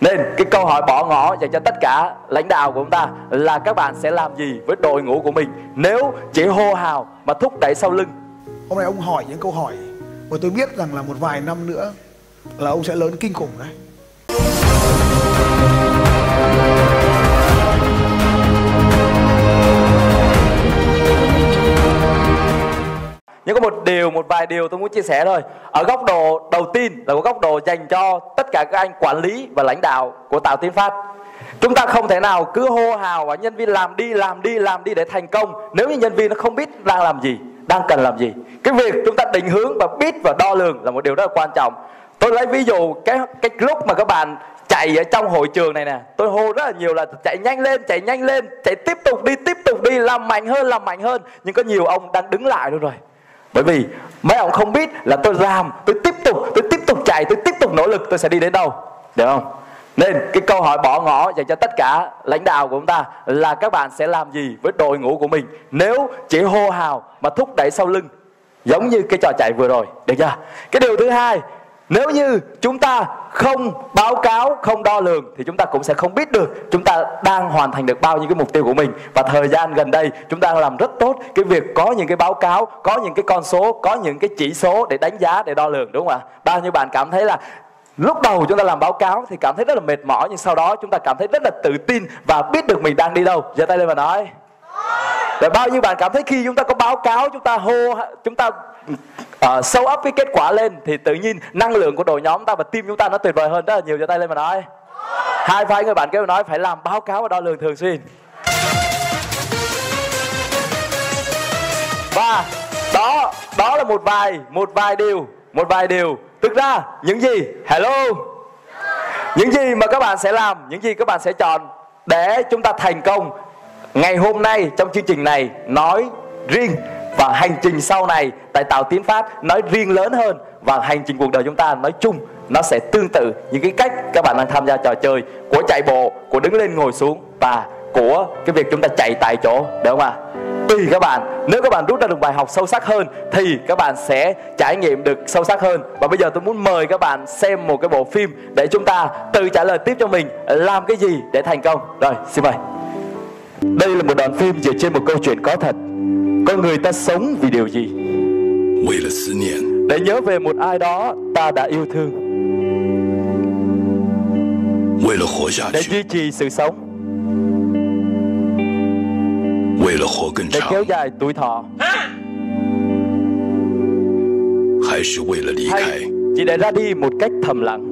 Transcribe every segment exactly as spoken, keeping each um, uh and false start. Nên cái câu hỏi bỏ ngỏ dành cho tất cả lãnh đạo của chúng ta là các bạn sẽ làm gì với đội ngũ của mình nếu chỉ hô hào mà thúc đẩy sau lưng. Hôm nay ông hỏi những câu hỏi mà tôi biết rằng là một vài năm nữa là ông sẽ lớn kinh khủng đấy. Nhưng có một điều, một vài điều tôi muốn chia sẻ thôi. Ở góc độ đầu tiên là một góc độ dành cho tất cả các anh quản lý và lãnh đạo của Tạo Tín Phát. Chúng ta không thể nào cứ hô hào và nhân viên làm đi, làm đi, làm đi để thành công nếu như nhân viên nó không biết đang làm gì, đang cần làm gì. Cái việc chúng ta định hướng và biết và đo lường là một điều rất là quan trọng. Tôi lấy ví dụ cái, cái lúc mà các bạn chạy ở trong hội trường này nè, tôi hô rất là nhiều là chạy nhanh lên, chạy nhanh lên, chạy tiếp tục đi, tiếp tục đi, làm mạnh hơn, làm mạnh hơn. Nhưng có nhiều ông đang đứng lại luôn rồi. Bởi vì mấy ông không biết là tôi làm, tôi tiếp tục, tôi tiếp tục chạy, tôi tiếp tục nỗ lực, tôi sẽ đi đến đâu, được không? Nên cái câu hỏi bỏ ngỏ dành cho tất cả lãnh đạo của chúng ta là các bạn sẽ làm gì với đội ngũ của mình nếu chỉ hô hào mà thúc đẩy sau lưng, giống như cái trò chạy vừa rồi, được chưa? Cái điều thứ hai, nếu như chúng ta không báo cáo, không đo lường thì chúng ta cũng sẽ không biết được chúng ta đang hoàn thành được bao nhiêu cái mục tiêu của mình. Và thời gian gần đây chúng ta làm rất tốt cái việc có những cái báo cáo, có những cái con số, có những cái chỉ số để đánh giá, để đo lường, đúng không ạ? Bao nhiêu bạn cảm thấy là lúc đầu chúng ta làm báo cáo thì cảm thấy rất là mệt mỏi, nhưng sau đó chúng ta cảm thấy rất là tự tin và biết được mình đang đi đâu. Giơ tay lên và nói. Để bao nhiêu bạn cảm thấy khi chúng ta có báo cáo, chúng ta hô, chúng ta uh, show up cái kết quả lên thì tự nhiên năng lượng của đội nhóm chúng ta và team chúng ta nó tuyệt vời hơn rất là nhiều. Giơ tay lên mà nói. Hai phải người bạn kêu nói phải làm báo cáo và đo lường thường xuyên. Và đó đó là một vài một vài điều, một vài điều. Thực ra những gì hello, những gì mà các bạn sẽ làm, những gì các bạn sẽ chọn để chúng ta thành công ngày hôm nay trong chương trình này nói riêng, và hành trình sau này tại Tạo Tín Phát nói riêng lớn hơn, và hành trình cuộc đời chúng ta nói chung nó sẽ tương tự những cái cách các bạn đang tham gia trò chơi của chạy bộ, của đứng lên ngồi xuống và của cái việc chúng ta chạy tại chỗ, được không ạ? Tùy các bạn, nếu các bạn rút ra được bài học sâu sắc hơn thì các bạn sẽ trải nghiệm được sâu sắc hơn. Và bây giờ tôi muốn mời các bạn xem một cái bộ phim để chúng ta tự trả lời tiếp cho mình làm cái gì để thành công. Rồi, xin mời. Đây là một đoạn phim dựa trên một câu chuyện có thật. Con người ta sống vì điều gì? Để nhớ về một ai đó ta đã yêu thương, để duy trì sự sống, để kéo dài tuổi thọ, hay chỉ để ra đi một cách thầm lặng.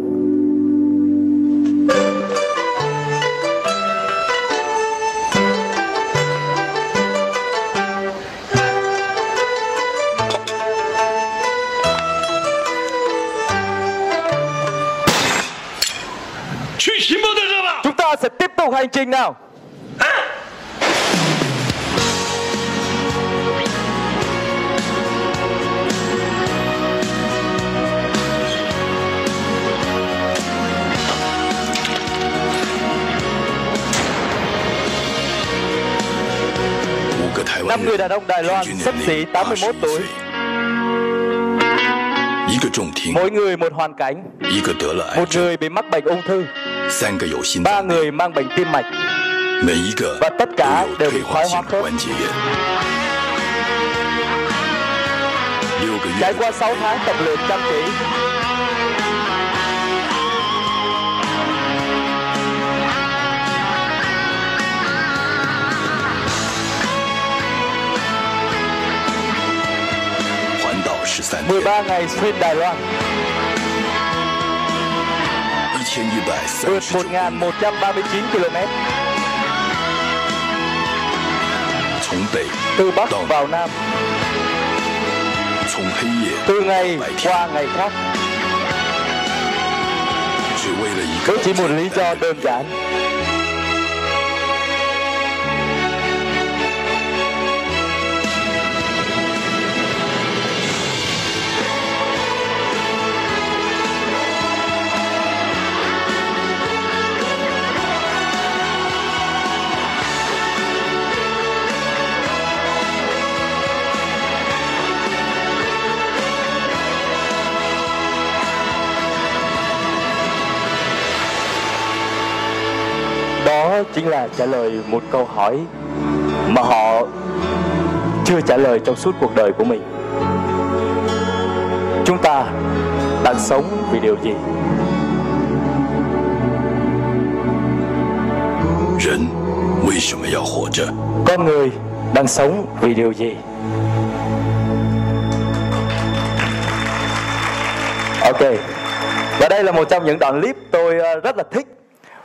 Chúng ta sẽ tiếp tục hành trình nào. Năm người đàn ông Đài Loan xấp xỉ tám mươi mốt tuổi, mỗi người một hoàn cảnh, một người bị mắc bệnh ung thư, ba người mang bệnh tim mạch, và tất cả đều bị thoái hóa khớp. Trải qua sáu tháng tập luyện chăm chỉ, mười ba ngày xuyên Đài Loan, vượt một nghìn một trăm ba mươi chín ki lô mét, từ Bắc vào Nam, từ ngày qua ngày khác, chỉ một lý do đơn giản. đó chính là trả lời một câu hỏi mà họ chưa trả lời trong suốt cuộc đời của mình. Chúng ta đang sống vì điều gì? Con người đang sống vì điều gì? Ok, và đây là một trong những đoạn clip tôi rất là thích.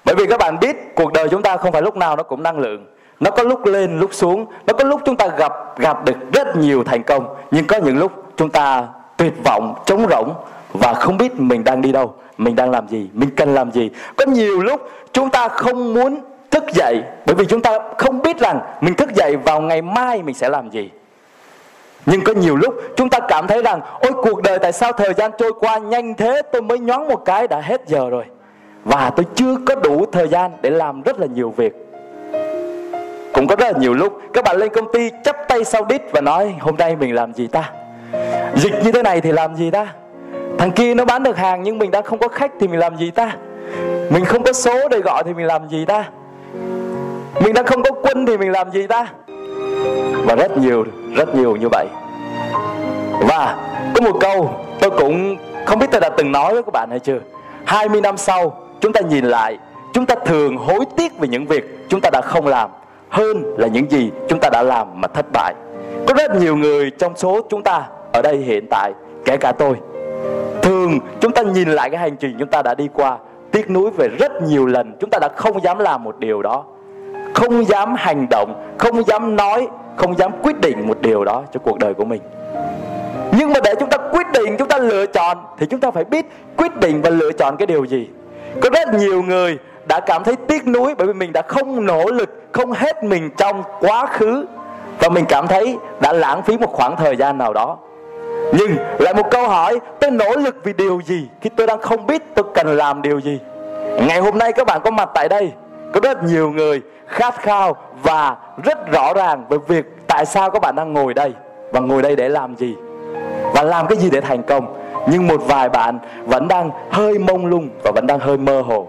Bởi vì các bạn biết, cuộc đời chúng ta không phải lúc nào nó cũng năng lượng. Nó có lúc lên, lúc xuống. Nó có lúc chúng ta gặp gặp được rất nhiều thành công, nhưng có những lúc chúng ta tuyệt vọng, trống rỗng và không biết mình đang đi đâu, mình đang làm gì, mình cần làm gì. Có nhiều lúc chúng ta không muốn thức dậy, bởi vì chúng ta không biết rằng mình thức dậy vào ngày mai mình sẽ làm gì. Nhưng có nhiều lúc chúng ta cảm thấy rằng ôi cuộc đời tại sao thời gian trôi qua nhanh thế, tôi mới nhoáng một cái đã hết giờ rồi. Và tôi chưa có đủ thời gian để làm rất là nhiều việc. Cũng có rất là nhiều lúc các bạn lên công ty chắp tay sau đít và nói hôm nay mình làm gì ta, dịch như thế này thì làm gì ta, thằng kia nó bán được hàng nhưng mình đang không có khách thì mình làm gì ta, mình không có số để gọi thì mình làm gì ta, mình đang không có quân thì mình làm gì ta. Và rất nhiều, rất nhiều như vậy. Và có một câu tôi cũng không biết tôi đã từng nói với các bạn hay chưa. hai mươi năm sau chúng ta nhìn lại, chúng ta thường hối tiếc về những việc chúng ta đã không làm hơn là những gì chúng ta đã làm mà thất bại. Có rất nhiều người trong số chúng ta ở đây hiện tại, kể cả tôi, thường chúng ta nhìn lại cái hành trình chúng ta đã đi qua, tiếc nuối về rất nhiều lần chúng ta đã không dám làm một điều đó, không dám hành động, không dám nói, không dám quyết định một điều đó cho cuộc đời của mình. Nhưng mà để chúng ta quyết định, chúng ta lựa chọn thì chúng ta phải biết quyết định và lựa chọn cái điều gì. Có rất nhiều người đã cảm thấy tiếc nuối bởi vì mình đã không nỗ lực, không hết mình trong quá khứ, và mình cảm thấy đã lãng phí một khoảng thời gian nào đó. Nhưng lại một câu hỏi, tôi nỗ lực vì điều gì khi tôi đang không biết tôi cần làm điều gì? Ngày hôm nay các bạn có mặt tại đây, có rất nhiều người khát khao và rất rõ ràng về việc tại sao các bạn đang ngồi đây, và ngồi đây để làm gì, và làm cái gì để thành công. Nhưng một vài bạn vẫn đang hơi mông lung và vẫn đang hơi mơ hồ.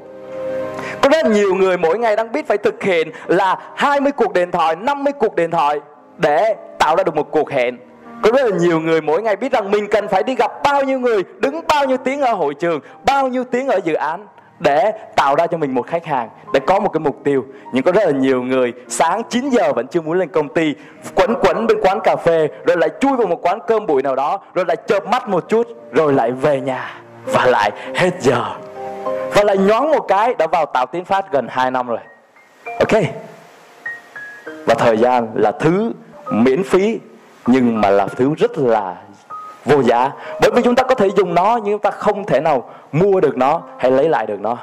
Có rất nhiều người mỗi ngày đang biết phải thực hiện là hai mươi cuộc điện thoại, năm mươi cuộc điện thoại để tạo ra được một cuộc hẹn. Có rất là nhiều người mỗi ngày biết rằng mình cần phải đi gặp bao nhiêu người, đứng bao nhiêu tiếng ở hội trường, bao nhiêu tiếng ở dự án để tạo ra cho mình một khách hàng, để có một cái mục tiêu. Nhưng có rất là nhiều người sáng chín giờ vẫn chưa muốn lên công ty, quẩn quẩn bên quán cà phê, rồi lại chui vào một quán cơm bụi nào đó, rồi lại chợp mắt một chút, rồi lại về nhà, và lại hết giờ, và lại nhoáng một cái đã vào Tạo Tín Phát gần hai năm rồi. Ok. Và thời gian là thứ miễn phí, nhưng mà là thứ rất là vô giá. Bởi vì chúng ta có thể dùng nó, nhưng chúng ta không thể nào mua được nó hay lấy lại được nó.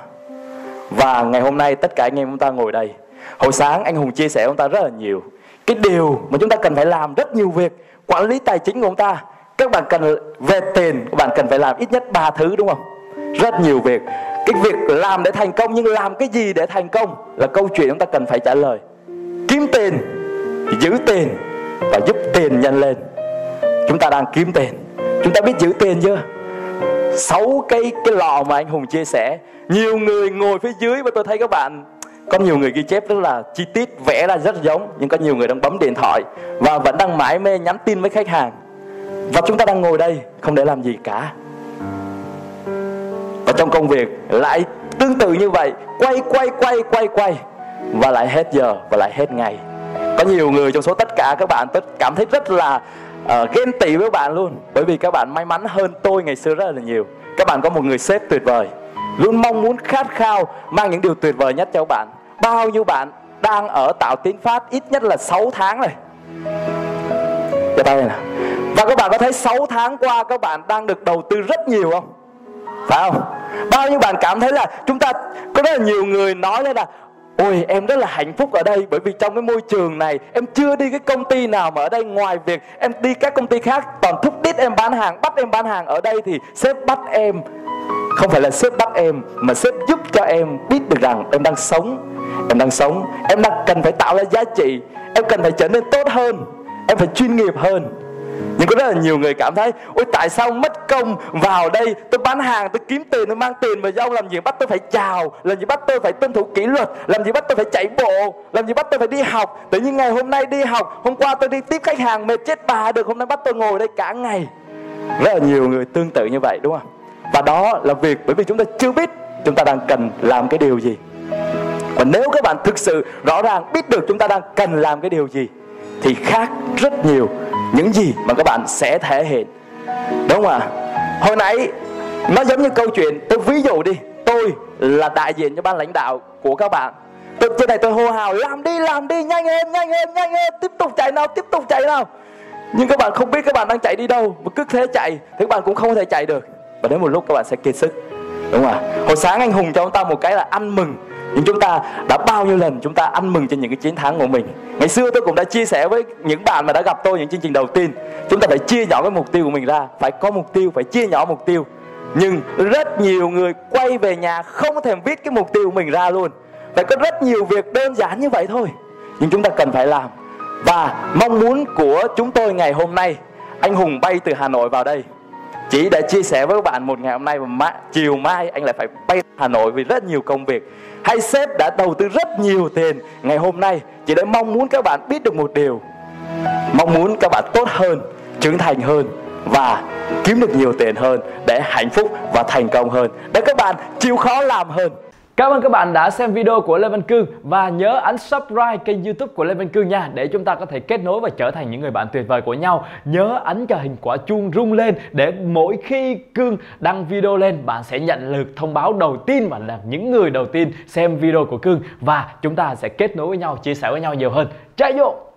Và ngày hôm nay tất cả anh em chúng ta ngồi đây, hồi sáng anh Hùng chia sẻ chúng ta rất là nhiều cái điều mà chúng ta cần phải làm. Rất nhiều việc quản lý tài chính của chúng ta, các bạn cần về tiền, các bạn cần phải làm ít nhất ba thứ, đúng không? Rất nhiều việc. Cái việc làm để thành công, nhưng làm cái gì để thành công là câu chuyện chúng ta cần phải trả lời. Kiếm tiền, giữ tiền và giúp tiền nhân lên. Chúng ta đang kiếm tiền, chúng ta biết giữ tiền chưa? Sáu cái cái lọ mà anh Hùng chia sẻ, nhiều người ngồi phía dưới và tôi thấy các bạn có nhiều người ghi chép rất là chi tiết, vẽ ra rất giống, nhưng có nhiều người đang bấm điện thoại và vẫn đang mải mê nhắn tin với khách hàng. Và chúng ta đang ngồi đây không để làm gì cả. Và trong công việc lại tương tự như vậy, quay quay quay quay quay và lại hết giờ và lại hết ngày. Có nhiều người trong số tất cả các bạn tôi cảm thấy rất là Uh, ghen tị với bạn luôn. Bởi vì các bạn may mắn hơn tôi ngày xưa rất là nhiều. Các bạn có một người sếp tuyệt vời, luôn mong muốn khát khao mang những điều tuyệt vời nhất cho các bạn. Bao nhiêu bạn đang ở Tạo Tín Phát ít nhất là sáu tháng rồi. Và các bạn có thấy sáu tháng qua các bạn đang được đầu tư rất nhiều không? Phải không? Bao nhiêu bạn cảm thấy là chúng ta, có rất là nhiều người nói lên là ôi em rất là hạnh phúc ở đây, bởi vì trong cái môi trường này em chưa đi cái công ty nào mà ở đây, ngoài việc em đi các công ty khác toàn thúc đít em bán hàng, bắt em bán hàng. Ở đây thì sếp bắt em, không phải là sếp bắt em mà sếp giúp cho em biết được rằng em đang sống, em đang sống, em đang cần phải tạo ra giá trị, em cần phải trở nên tốt hơn, em phải chuyên nghiệp hơn. Nhưng có rất là nhiều người cảm thấy ôi tại sao mất công vào đây, tôi bán hàng tôi kiếm tiền tôi mang tiền về, dâu làm gì bắt tôi phải chào, làm gì bắt tôi phải tuân thủ kỷ luật, làm gì bắt tôi phải chạy bộ, làm gì bắt tôi phải đi học. Tự nhiên ngày hôm nay đi học, hôm qua tôi đi tiếp khách hàng mệt chết bà được, hôm nay bắt tôi ngồi đây cả ngày. Rất là nhiều người tương tự như vậy đúng không? Và đó là việc bởi vì chúng ta chưa biết chúng ta đang cần làm cái điều gì. Và nếu các bạn thực sự rõ ràng biết được chúng ta đang cần làm cái điều gì thì khác rất nhiều những gì mà các bạn sẽ thể hiện. Đúng không ạ? Hồi nãy nó giống như câu chuyện, tôi ví dụ đi, tôi là đại diện cho ban lãnh đạo của các bạn. Tôi trên này tôi hô hào làm đi, làm đi, nhanh hơn, nhanh hơn, nhanh hơn, tiếp tục chạy nào, tiếp tục chạy nào. Nhưng các bạn không biết các bạn đang chạy đi đâu, mà cứ thế chạy thì các bạn cũng không thể chạy được. Và đến một lúc các bạn sẽ kiệt sức. Đúng không ạ? Hồi sáng anh Hùng cho chúng ta một cái là ăn mừng. Nhưng chúng ta đã bao nhiêu lần chúng ta ăn mừng trên những cái chiến thắng của mình. Ngày xưa tôi cũng đã chia sẻ với những bạn mà đã gặp tôi những chương trình đầu tiên, chúng ta phải chia nhỏ cái mục tiêu của mình ra, phải có mục tiêu, phải chia nhỏ mục tiêu. Nhưng rất nhiều người quay về nhà không thèm viết cái mục tiêu của mình ra luôn. Phải có rất nhiều việc đơn giản như vậy thôi, nhưng chúng ta cần phải làm. Và mong muốn của chúng tôi ngày hôm nay, anh Hùng bay từ Hà Nội vào đây chỉ để chia sẻ với các bạn một ngày hôm nay, và chiều mai anh lại phải bay Hà Nội vì rất nhiều công việc. Hay sếp đã đầu tư rất nhiều tiền ngày hôm nay chỉ để mong muốn các bạn biết được một điều, mong muốn các bạn tốt hơn, trưởng thành hơn và kiếm được nhiều tiền hơn để hạnh phúc và thành công hơn, để các bạn chịu khó làm hơn. Cảm ơn các bạn đã xem video của Lê Văn Cương và nhớ ấn subscribe kênh YouTube của Lê Văn Cương nha, để chúng ta có thể kết nối và trở thành những người bạn tuyệt vời của nhau. Nhớ ấn cho hình quả chuông rung lên để mỗi khi Cương đăng video lên bạn sẽ nhận được thông báo đầu tiên và là những người đầu tiên xem video của Cương, và chúng ta sẽ kết nối với nhau, chia sẻ với nhau nhiều hơn. Chạy vô!